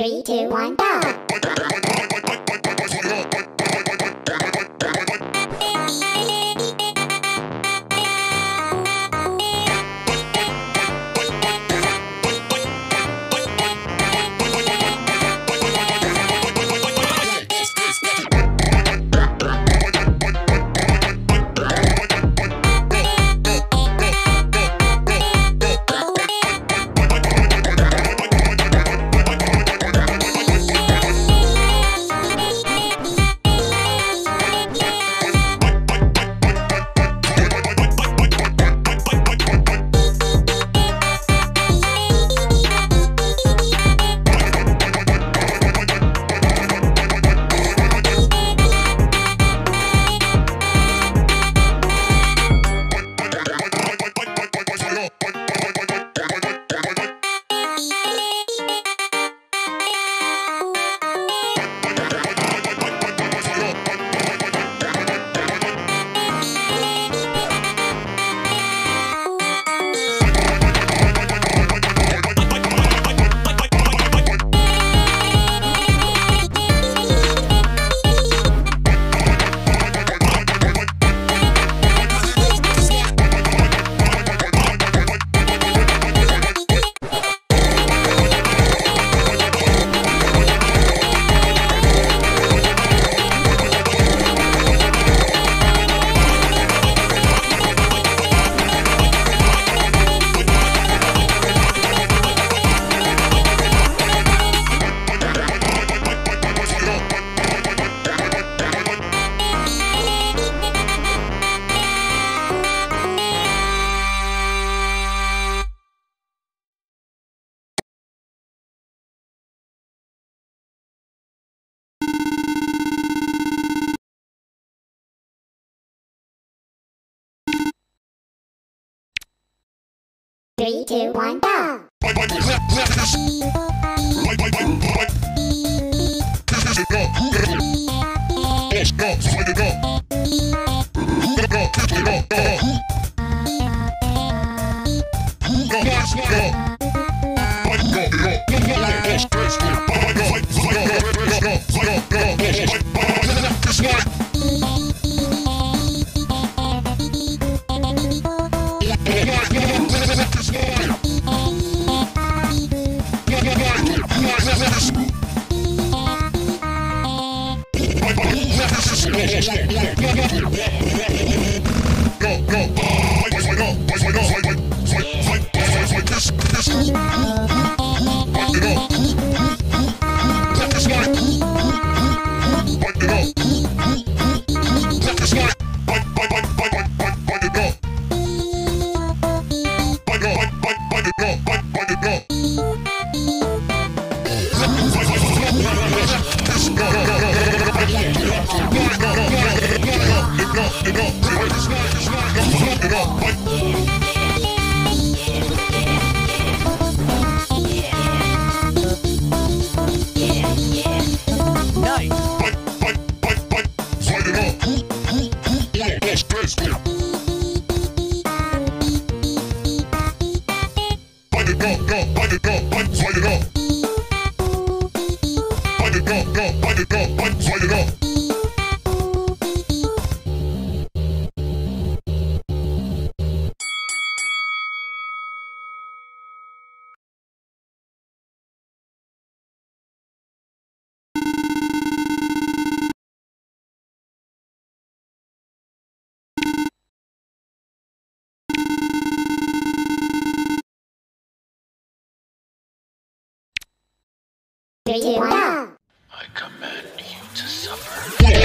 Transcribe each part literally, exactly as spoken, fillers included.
Three, two, one, go! Three, two, one, go! Three, two, one, go! I command you to suffer. What?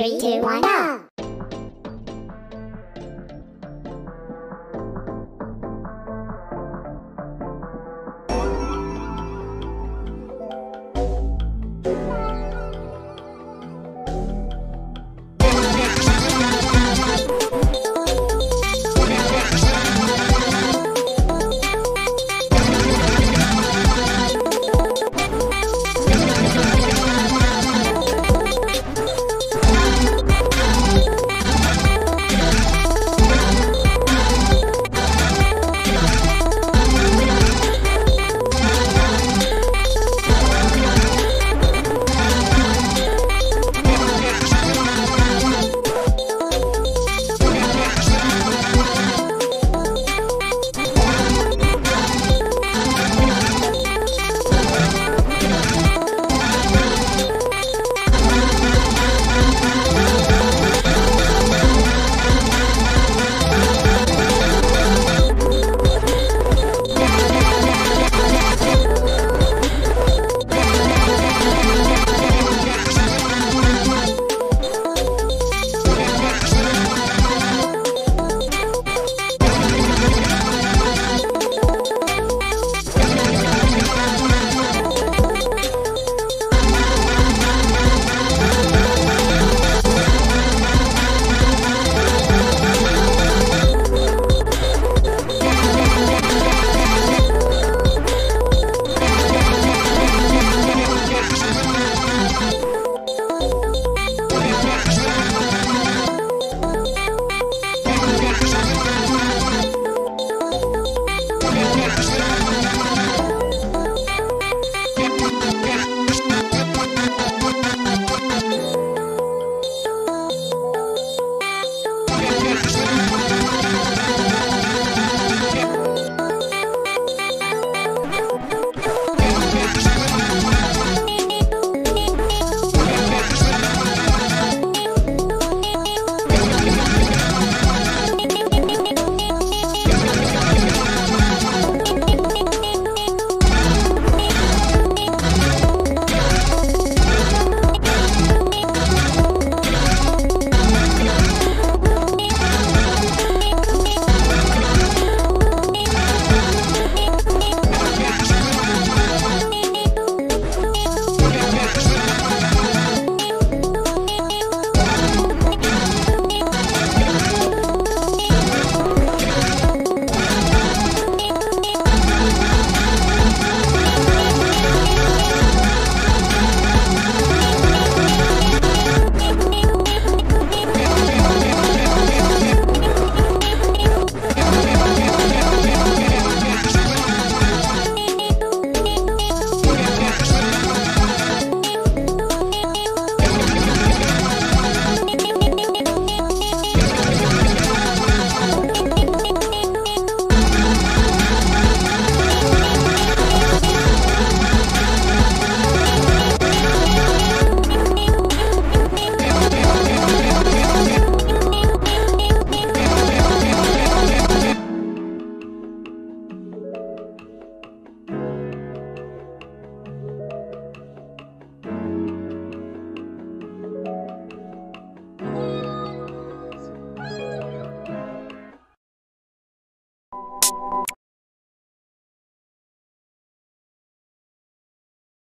three, two, one, go!